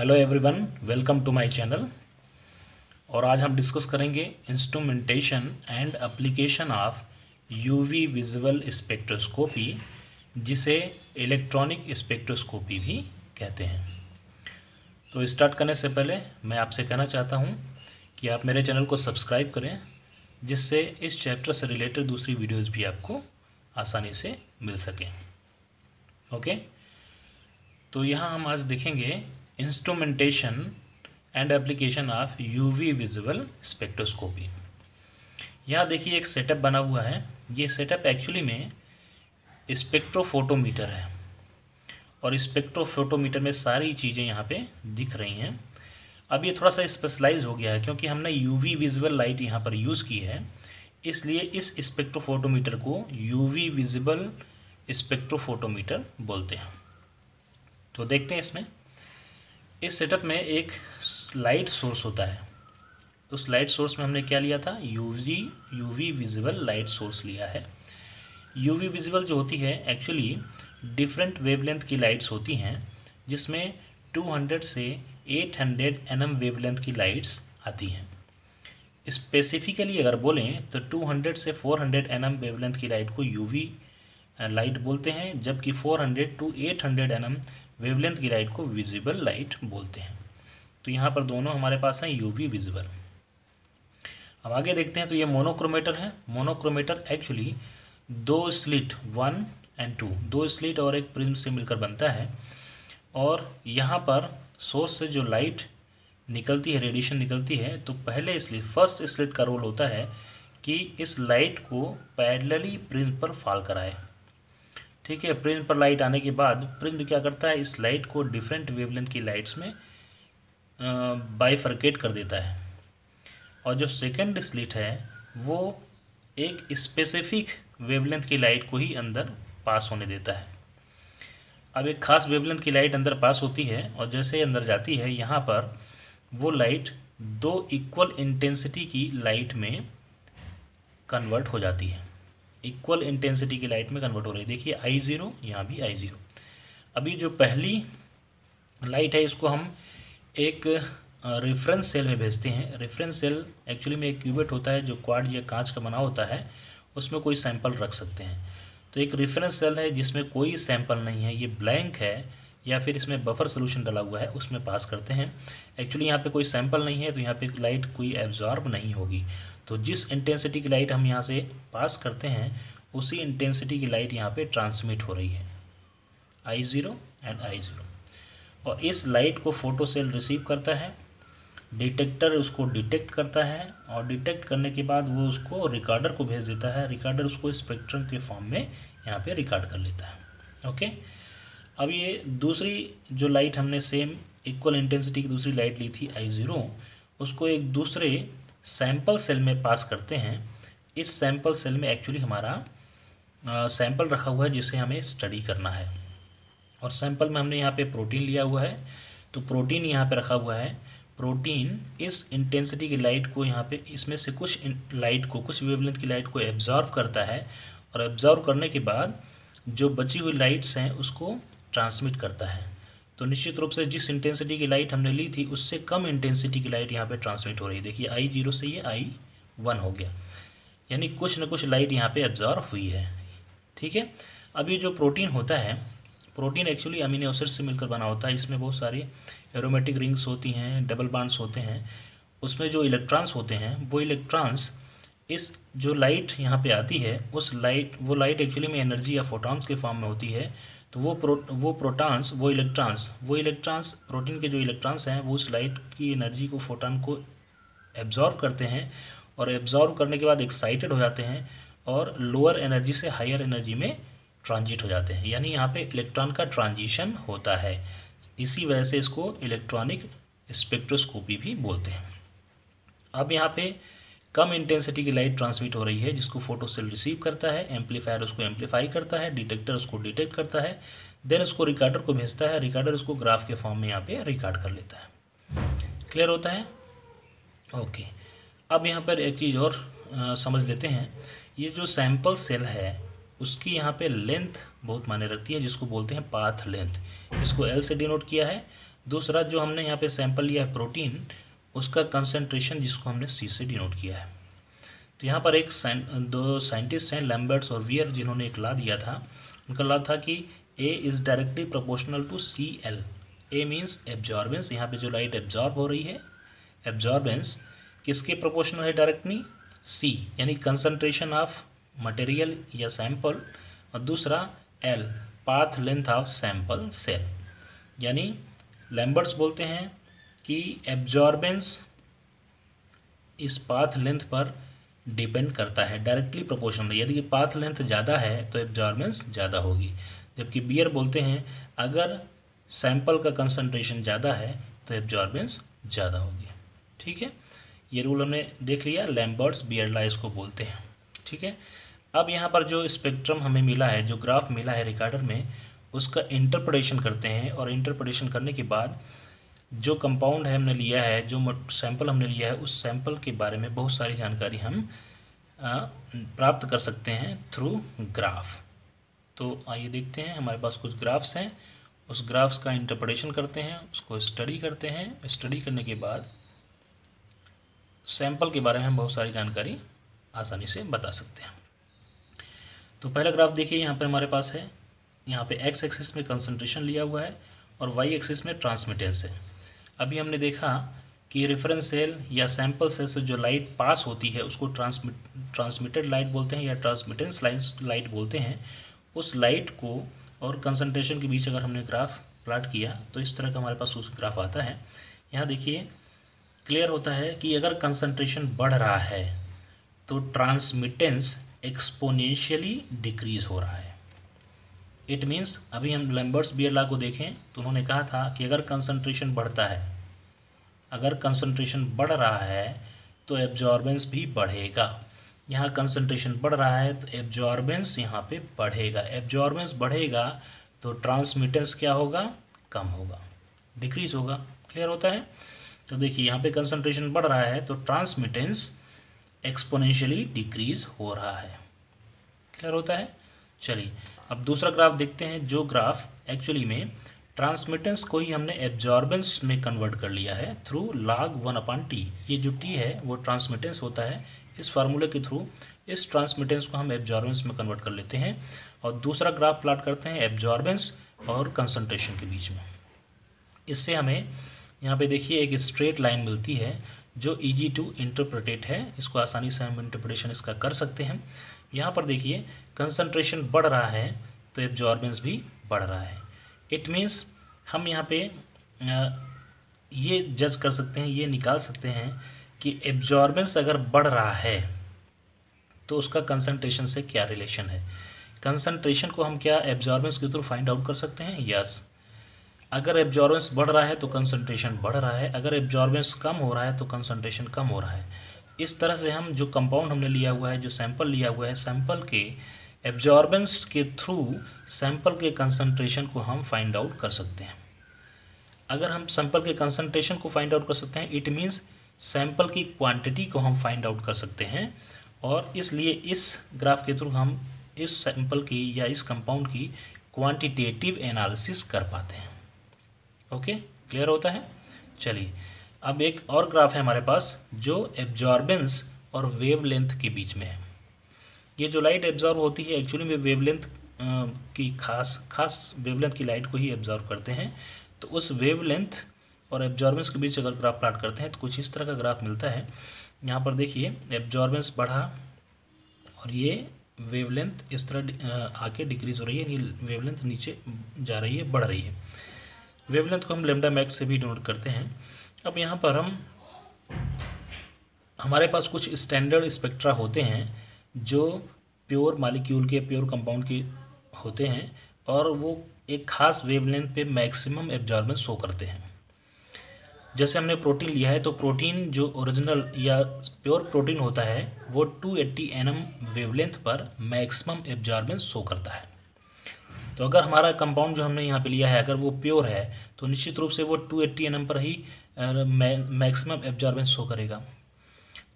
Hello everyone, welcome to my channel. और आज हम डिस्कस करेंगे instrumentation and application of UV visual spectroscopy, जिसे इलेक्ट्रॉनिक स्पेक्ट्रोस्कोपी भी कहते हैं। तो स्टार्ट करने से पहले मैं आपसे कहना चाहता हूं कि आप मेरे चैनल को सब्सक्राइब करें, जिससे इस चैप्टर से रिलेटेड दूसरी वीडियोस भी आपको आसानी से मिल सकें। ओके, तो यहाँ हम आज देखेंगे instrumentation and application of UV visual spectroscopy. यहाँ देखिए एक सेटअप बना हुआ है। ये सेटअप एक्चुअली में स्पेक्ट्रोफोटोमीटर है, और स्पेक्ट्रोफोटोमीटर में सारी चीज़ें यहाँ पे दिख रही हैं। अब ये थोड़ा सा स्पेशलाइज हो गया है, क्योंकि हमने यूवी विजुअल लाइट यहाँ पर यूज़ की है, इसलिए इस स्पेक्ट्रोफोटोमीटर को यूवी विजिबल स्पेक्ट्रोफोटोमीटर बोलते हैं। तो देखते हैं, इसमें इस सेटअप में एक लाइट सोर्स होता है। उस लाइट सोर्स में हमने क्या लिया था? यूवी विजिबल लाइट सोर्स लिया है। यूवी विजिबल जो होती है एक्चुअली डिफरेंट वेवलेंथ की लाइट्स होती हैं, जिसमें 200 से 800 nm वेवलेंथ की लाइट्स आती हैं। स्पेसिफिकली अगर बोलें तो 200 से 400 nm वेवलेंथ की लाइट को यूवी लाइट बोलते हैं, जबकि 400 टू 800 nm वेवलेंथ की लाइट को विजिबल लाइट बोलते हैं। तो यहाँ पर दोनों हमारे पास हैं यूवी विजिबल। अब आगे देखते हैं। तो ये मोनोक्रोमेटर है। मोनोक्रोमेटर एक्चुअली दो स्लिट 1 और 2, दो स्लिट और एक प्रिज्म से मिलकर बनता है, और यहाँ पर सोर्स से जो लाइट निकलती है, रेडिएशन निकलती है, तो पहले स्लिट, फर्स्ट स्लिट का रोल होता है कि इस लाइट को पैरेलली प्रिज्म पर फॉल कराए। ठीक है, प्रिज्म पर लाइट आने के बाद प्रिज्म क्या करता है, इस लाइट को डिफरेंट वेवलेंथ की लाइट्स में बाइफरकेट कर देता है। और जो सेकंड स्लिट है वो एक स्पेसिफिक वेवलेंथ की लाइट को ही अंदर पास होने देता है। अब एक ख़ास वेवलेंथ की लाइट अंदर पास होती है, और जैसे अंदर जाती है यहाँ पर वो लाइट दो इक्वल इंटेंसिटी की लाइट में कन्वर्ट हो जाती है। इक्वल इंटेंसिटी की लाइट में कन्वर्ट हो रही है। देखिए I0, यहाँ भी I0। अभी जो पहली लाइट है इसको हम एक रेफरेंस सेल में भेजते हैं। रेफरेंस सेल एक्चुअली में एक क्यूबेट होता है, जो क्वाड या कांच का बना होता है, उसमें कोई सैंपल रख सकते हैं। तो एक रेफरेंस सेल है जिसमें कोई सैंपल नहीं है, ये ब्लैंक है, या फिर इसमें बफर सोल्यूशन डाला हुआ है, उसमें पास करते हैं। एक्चुअली यहाँ पे कोई सैंपल नहीं है, तो यहाँ पे लाइट कोई एब्जॉर्ब नहीं होगी। तो जिस इंटेंसिटी की लाइट हम यहाँ से पास करते हैं, उसी इंटेंसिटी की लाइट यहाँ पे ट्रांसमिट हो रही है, I0 और I0। और इस लाइट को फोटो सेल रिसीव करता है, डिटेक्टर उसको डिटेक्ट करता है, और डिटेक्ट करने के बाद वो उसको रिकॉर्डर को भेज देता है। रिकॉर्डर उसको स्पेक्ट्रम के फॉर्म में यहाँ पर रिकॉर्ड कर लेता है। ओके, अब ये दूसरी जो लाइट हमने सेम इक्वल इंटेंसिटी की दूसरी लाइट ली थी I0, उसको एक दूसरे सैंपल सेल में पास करते हैं। इस सैंपल सेल में एक्चुअली हमारा सैंपल रखा हुआ है, जिसे हमें स्टडी करना है। और सैंपल में हमने यहाँ पे प्रोटीन लिया हुआ है, तो प्रोटीन यहाँ पे रखा हुआ है। प्रोटीन इस इंटेंसिटी की लाइट को यहाँ पे, इसमें से कुछ लाइट को, कुछ वेवलेंथ की लाइट को एब्जॉर्व करता है, और एब्जॉर्व करने के बाद जो बची हुई लाइट्स हैं उसको ट्रांसमिट करता है। तो निश्चित रूप से जिस इंटेंसिटी की लाइट हमने ली थी, उससे कम इंटेंसिटी की लाइट यहाँ पे ट्रांसमिट हो रही है। देखिए I0 से ये I1 हो गया, यानी कुछ न कुछ लाइट यहाँ पे एब्जॉर्व हुई है। ठीक है, अब ये जो प्रोटीन होता है, प्रोटीन एक्चुअली अमीनो एसिड से मिलकर बना होता है। इसमें बहुत सारी एरोमेटिक रिंग्स होती हैं, डबल बॉन्ड्स होते हैं। उसमें जो इलेक्ट्रॉन्स होते हैं, वो इलेक्ट्रॉन्स इस जो लाइट यहाँ पे आती है, उस लाइट, वो लाइट एक्चुअली में एनर्जी या फोटॉन्स के फॉर्म में होती है। तो वो इलेक्ट्रॉन्स प्रोटीन के जो इलेक्ट्रॉन्स हैं, वो उस लाइट की एनर्जी को, फोटॉन को एब्जॉर्व करते हैं, और एब्जॉर्व करने के बाद एक्साइटेड हो जाते हैं, और लोअर एनर्जी से हायर एनर्जी में ट्रांजिट हो जाते हैं। यानी यहाँ पे इलेक्ट्रॉन का ट्रांजिशन होता है। इसी वजह से इसको इलेक्ट्रॉनिक स्पेक्ट्रोस्कोपी भी बोलते हैं। अब यहाँ पे कम इंटेंसिटी की लाइट ट्रांसमिट हो रही है, जिसको फोटो सेल रिसीव करता है, एम्पलीफायर उसको एम्पलीफाई करता है, डिटेक्टर उसको डिटेक्ट करता है, देन उसको रिकॉर्डर को भेजता है, रिकॉर्डर उसको ग्राफ के फॉर्म में यहाँ पे रिकॉर्ड कर लेता है। क्लियर होता है? ओके, अब यहाँ पर एक चीज़ और समझ लेते हैं। ये जो सैम्पल सेल है, उसकी यहाँ पर लेंथ बहुत मायने रखती है, जिसको बोलते हैं पाथ लेंथ। इसको L से डिनोट किया है, दूसरा जो हमने यहाँ पे सैंपल लिया है प्रोटीन, उसका कंसंट्रेशन जिसको हमने सी से डिनोट किया है। तो यहाँ पर एक दो साइंटिस्ट हैं लैम्बर्ट्स और वियर, जिन्होंने एक ला दिया था। उनका ला था कि A is directly proportional to C L. A means absorbance, यहाँ पे जो लाइट एब्जॉर्ब हो रही है, एब्जॉर्बेंस किसके प्रोपोर्शनल है डायरेक्टली? सी, यानी कंसंट्रेशन ऑफ मटेरियल या सैंपल। और दूसरा L, path length of sample cell. यानी लैम्बर्ट्स बोलते हैं कि एब्जॉर्बेंस इस पाथ लेंथ पर डिपेंड करता है, डायरेक्टली प्रोपोर्शनल। यदि पाथ लेंथ ज़्यादा है तो एब्जॉर्बेंस ज़्यादा होगी। जबकि बियर बोलते हैं अगर सैंपल का कंसंट्रेशन ज़्यादा है तो एब्जॉर्बेंस ज़्यादा होगी। ठीक है, ये रूल हमने देख लिया, लैम्बर्ट्स बियर ला इसको बोलते हैं। ठीक है, अब यहाँ पर जो स्पेक्ट्रम हमें मिला है, जो ग्राफ मिला है रिकॉर्डर में, उसका इंटरप्रिटेशन करते हैं। और इंटरप्रिटेशन करने के बाद जो कंपाउंड है हमने लिया है, जो सैंपल हमने लिया है, उस सैंपल के बारे में बहुत सारी जानकारी हम प्राप्त कर सकते हैं थ्रू ग्राफ। तो आइए देखते हैं, हमारे पास कुछ ग्राफ्स हैं, उस ग्राफ्स का इंटरप्रिटेशन करते हैं, उसको स्टडी करते हैं। स्टडी करने के बाद सैंपल के बारे में हम बहुत सारी जानकारी आसानी से बता सकते हैं। तो पहला ग्राफ देखिए, यहाँ पर हमारे पास है, यहाँ पे एक्स एक्सिस में कंसंट्रेशन लिया हुआ है और वाई एक्सिस में ट्रांसमिटेंस है। अभी हमने देखा कि रेफरेंस सेल या सैंपल सेल से जो लाइट पास होती है उसको ट्रांसमिटेड लाइट बोलते हैं या ट्रांसमिटेंस लाइट बोलते हैं। उस लाइट को और कंसंट्रेशन के बीच अगर हमने ग्राफ प्लाट किया तो इस तरह का हमारे पास उस ग्राफ आता है। यहाँ देखिए क्लियर होता है कि अगर कंसंट्रेशन बढ़ रहा है तो ट्रांसमिटेंस एक्सपोनेंशियली डिक्रीज़ हो रहा है। इट मीन्स अभी हम लैम्बर्ट्स बियर लॉ को देखें तो उन्होंने कहा था कि अगर कंसंट्रेशन बढ़ता है, अगर कंसंट्रेशन बढ़ रहा है तो एब्जॉर्बेंस भी बढ़ेगा। यहाँ कंसंट्रेशन बढ़ रहा है तो एब्जॉर्बेंस यहाँ पे बढ़ेगा। एब्जॉर्बेंस बढ़ेगा तो ट्रांसमिटेंस क्या होगा? कम होगा, डिक्रीज होगा। क्लियर होता है? तो देखिए यहाँ पे कंसंट्रेशन बढ़ रहा है तो ट्रांसमिटेंस एक्सपोनेंशियली डिक्रीज हो रहा है। क्लियर होता है? चलिए अब दूसरा ग्राफ देखते हैं, जो ग्राफ एक्चुअली में ट्रांसमिटेंस को ही हमने एब्जॉर्बेंस में कन्वर्ट कर लिया है थ्रू लॉग 1/t। ये जो t है वो ट्रांसमिटेंस होता है। इस फार्मूले के थ्रू इस ट्रांसमिटेंस को हम एब्जॉर्बेंस में कन्वर्ट कर लेते हैं। और दूसरा ग्राफ प्लाट करते हैं एब्जॉर्बेंस और कंसंट्रेशन के बीच में। इससे हमें यहाँ पे देखिए एक स्ट्रेट लाइन मिलती है जो ईजी टू इंटरप्रिटेट है। इसको आसानी से हम इंटरप्रिटेशन इसका कर सकते हैं। यहाँ पर देखिए कंसंट्रेशन बढ़ रहा है तो एब्जॉर्बेंस भी बढ़ रहा है। इट मीन्स हम यहाँ पे ये जज कर सकते हैं, ये निकाल सकते हैं कि एब्जॉर्बेंस अगर बढ़ रहा है तो उसका कंसंट्रेशन से क्या रिलेशन है। कंसंट्रेशन को हम क्या एब्जॉर्बेंस के थ्रू फाइंड आउट कर सकते हैं? यस, अगर एब्जॉर्बेंस बढ़ रहा है तो कंसंट्रेशन बढ़ रहा है, अगर एब्जॉर्बेंस कम हो रहा है तो कंसंट्रेशन कम हो रहा है। इस तरह से हम जो कंपाउंड हमने लिया हुआ है, जो सैंपल लिया हुआ है, सैंपल के एब्जॉर्बेंस के थ्रू सैंपल के कंसंट्रेशन को हम फाइंड आउट कर सकते हैं। अगर हम सैंपल के कंसंट्रेशन को फाइंड आउट कर सकते हैं, इट मीन्स सैंपल की क्वांटिटी को हम फाइंड आउट कर सकते हैं। और इसलिए इस ग्राफ के थ्रू हम इस सैंपल की या इस कंपाउंड की क्वांटिटेटिव एनालिसिस कर पाते हैं। ओके, क्लियर होता है? चलिए अब एक और ग्राफ है हमारे पास जो एब्जॉर्बेंस और वेवलेंथ के बीच में है। ये जो लाइट एब्जॉर्ब होती है एक्चुअली में वेवलेंथ की खास वेवलेंथ की लाइट को ही एब्जॉर्ब करते हैं। तो उस वेवलेंथ और एब्जॉर्बेंस के बीच अगर ग्राफ प्लाट करते हैं तो कुछ इस तरह का ग्राफ मिलता है। यहाँ पर देखिए एब्जॉर्बेंस बढ़ा और ये वेवलेंथ इस तरह आके डिक्रीज हो रही है, यानी वेवलेंथ नीचे जा रही है, बढ़ रही है। वेवलेंथ को हम लैम्डा मैक्स से भी डिनोट करते हैं। अब यहाँ पर हमारे पास कुछ स्टैंडर्ड स्पेक्ट्रा होते हैं जो प्योर मालिक्यूल के, प्योर कंपाउंड के होते हैं और वो एक ख़ास वेवलेंथ पे मैक्सिमम एब्जॉर्बेंस शो करते हैं। जैसे हमने प्रोटीन लिया है तो प्रोटीन जो ओरिजिनल या प्योर प्रोटीन होता है वो 280 nm वेवलेंथ पर मैक्सिमम एब्जॉर्बेंस शो करता है। तो अगर हमारा कंपाउंड जो हमने यहाँ पे लिया है अगर वो प्योर है तो निश्चित रूप से वो 280 nm पर ही मैक्सिमम एब्जॉर्बेंस शो करेगा।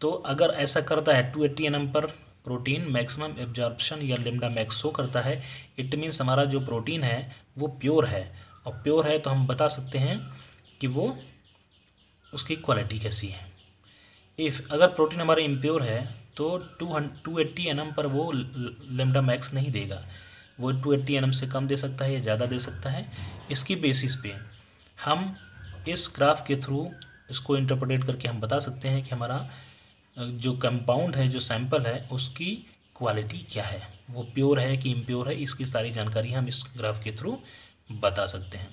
तो अगर ऐसा करता है 280 nm पर प्रोटीन मैक्सिमम एब्जॉर्प्शन या लैम्डा मैक्स शो करता है, इट मीन्स हमारा जो प्रोटीन है वो प्योर है। और प्योर है तो हम बता सकते हैं कि वो उसकी क्वालिटी कैसी है। इफ़ अगर प्रोटीन हमारा इम्प्योर है तो 280 nm पर वो लैम्डा मैक्स नहीं देगा, वो 280 nm से कम दे सकता है या ज़्यादा दे सकता है। इसकी बेसिस पे हम इस ग्राफ के थ्रू इसको इंटरप्रेट करके हम बता सकते हैं कि हमारा जो कंपाउंड है, जो सैंपल है, उसकी क्वालिटी क्या है, वो प्योर है कि इम्प्योर है, इसकी सारी जानकारी हम इस ग्राफ के थ्रू बता सकते हैं।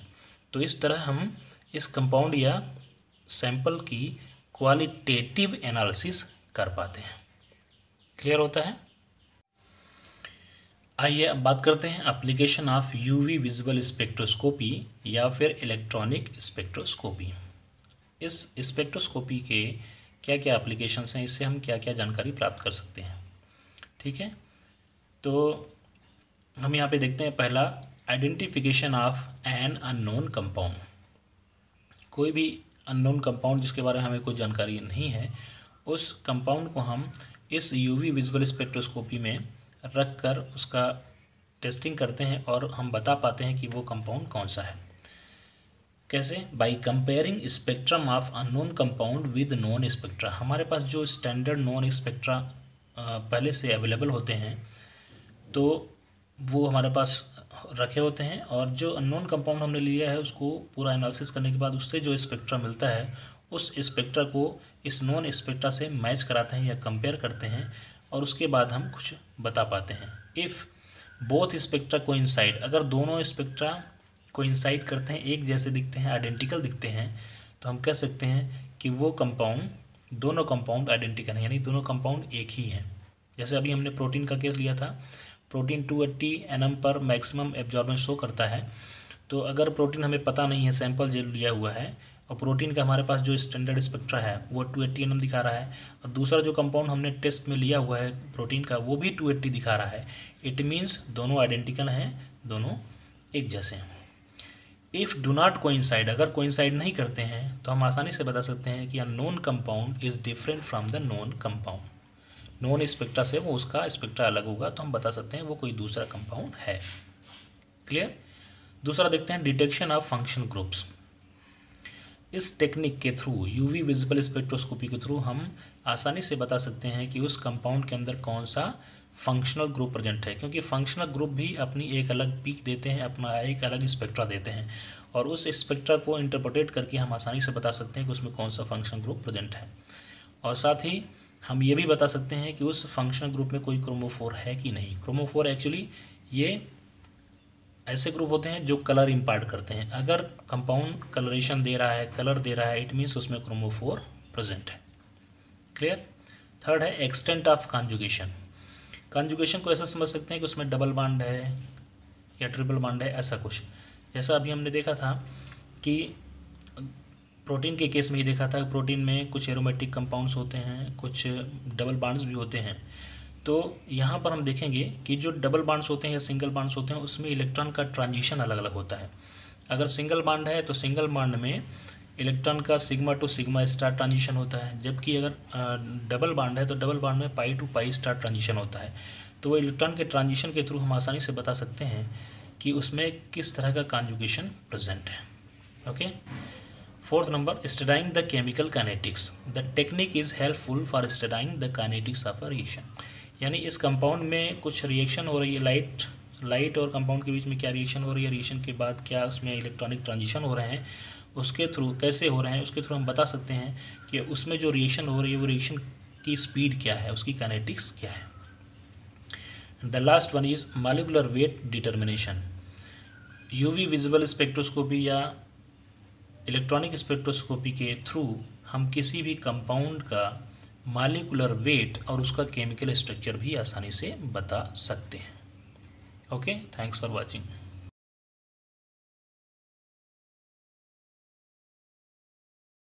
तो इस तरह हम इस कंपाउंड या सैंपल की क्वालिटेटिव एनालिसिस कर पाते हैं। क्लियर होता है। आइए अब बात करते हैं application of UV visible spectroscopy या फिर इलेक्ट्रॉनिक स्पेक्ट्रोस्कोपी। इस स्पेक्ट्रोस्कोपी के क्या क्या एप्लीकेशंस हैं, इससे हम क्या क्या जानकारी प्राप्त कर सकते हैं। ठीक है, तो हम यहाँ पे देखते हैं पहला, identification of an unknown compound. कोई भी अननोन कंपाउंड जिसके बारे में हमें कोई जानकारी नहीं है, उस कंपाउंड को हम इस यूवी विजुअल स्पेक्ट्रोस्कोपी में रख कर उसका टेस्टिंग करते हैं और हम बता पाते हैं कि वो कंपाउंड कौन सा है। कैसे? By comparing spectrum of unknown compound with known spectra. हमारे पास जो स्टैंडर्ड नोन स्पेक्ट्रा पहले से अवेलेबल होते हैं तो वो हमारे पास रखे होते हैं, और जो अननोन कंपाउंड हमने लिया है उसको पूरा एनालिसिस करने के बाद उससे जो स्पेक्ट्रा मिलता है उस स्पेक्ट्रा को इस नॉन स्पेक्ट्रा से मैच कराते हैं या कंपेयर करते हैं, और उसके बाद हम कुछ बता पाते हैं। इफ़ बोथ स्पेक्ट्रा कोइंसाइड, अगर दोनों स्पेक्ट्रा कोइंसाइड करते हैं, एक जैसे दिखते हैं, आइडेंटिकल दिखते हैं, तो हम कह सकते हैं कि वो कंपाउंड, दोनों कंपाउंड आइडेंटिकल हैं, यानी दोनों कंपाउंड एक ही हैं। जैसे अभी हमने प्रोटीन का केस लिया था, प्रोटीन 280 nm पर मैक्सिमम एब्जॉर्बेंस शो करता है। तो अगर प्रोटीन हमें पता नहीं है, सैंपल जो लिया हुआ है, और प्रोटीन का हमारे पास जो स्टैंडर्ड स्पेक्ट्रा है वो 280 nm दिखा रहा है, और दूसरा जो कंपाउंड हमने टेस्ट में लिया हुआ है प्रोटीन का वो भी 280 दिखा रहा है, इट मीन्स दोनों आइडेंटिकल हैं, दोनों एक जैसे हैं। इफ़ डू नॉट कोइंसाइड, अगर कोइंसाइड नहीं करते हैं तो हम आसानी से बता सकते हैं कि unknown compound is different from the known compound. Known spectra से वो उसका स्पेक्ट्रा अलग होगा, तो हम बता सकते हैं वो कोई दूसरा कंपाउंड है। क्लियर। दूसरा देखते हैं डिटेक्शन ऑफ फंक्शन ग्रुप्स। इस टेक्निक के थ्रू, यूवी विजिबल स्पेक्ट्रोस्कोपी के थ्रू, हम आसानी से बता सकते हैं कि उस कंपाउंड के अंदर कौन सा फंक्शनल ग्रुप प्रेजेंट है, क्योंकि फंक्शनल ग्रुप भी अपनी एक अलग पीक देते हैं, अपना एक अलग स्पेक्ट्रा देते हैं, और उस स्पेक्ट्रा को इंटरप्रेट करके हम आसानी से बता सकते हैं कि उसमें कौन सा फंक्शनल ग्रुप प्रेजेंट है। और साथ ही हम ये भी बता सकते हैं कि उस फंक्शनल ग्रुप में कोई क्रोमोफोर है कि नहीं। क्रोमोफोर एक्चुअली ये ऐसे ग्रुप होते हैं जो कलर इम्पार्ट करते हैं। अगर कंपाउंड कलरेशन दे रहा है, कलर दे रहा है, इट मीन्स उसमें क्रोमोफोर प्रेजेंट है। क्लियर। थर्ड है एक्सटेंट ऑफ कॉन्जुगेशन। कॉन्जुगेशन को ऐसा समझ सकते हैं कि उसमें डबल बांड है या ट्रिपल बांड है, ऐसा कुछ। जैसा अभी हमने देखा था कि प्रोटीन के केस में ही देखा था, प्रोटीन में कुछ एरोमेटिक कंपाउंड्स होते हैं, कुछ डबल बांड्स भी होते हैं। तो यहाँ पर हम देखेंगे कि जो डबल बांड्स होते हैं या सिंगल बांड्स होते हैं उसमें इलेक्ट्रॉन का ट्रांजिशन अलग अलग होता है। अगर सिंगल बांड है तो सिंगल बांड में इलेक्ट्रॉन का sigma to sigma star transition होता है, जबकि अगर डबल बांड है तो डबल बांड में pi to pi star transition होता है। तो वो इलेक्ट्रॉन के ट्रांजिशन के थ्रू हम आसानी से बता सकते हैं कि उसमें किस तरह का कॉन्जुगेशन प्रेजेंट है। Okay. Fourth number, studying the chemical kinetics. The technique is helpful for studying the kinetics of a reaction. यानी इस कंपाउंड में कुछ रिएक्शन हो रही है, लाइट और कंपाउंड के बीच में क्या रिएक्शन हो रही है, रिएक्शन के बाद क्या उसमें इलेक्ट्रॉनिक ट्रांजिशन हो रहे हैं, उसके थ्रू कैसे हो रहे हैं, उसके थ्रू हम बता सकते हैं कि उसमें जो रिएक्शन हो रही है वो रिएक्शन की स्पीड क्या है, उसकी काइनेटिक्स क्या है। The last one is molecular weight determination. UV visible spectroscopy या इलेक्ट्रॉनिक स्पेक्ट्रोस्कोपी के थ्रू हम किसी भी कंपाउंड का मॉलिक्यूलर वेट और उसका केमिकल स्ट्रक्चर भी आसानी से बता सकते हैं। Okay, thanks for watching.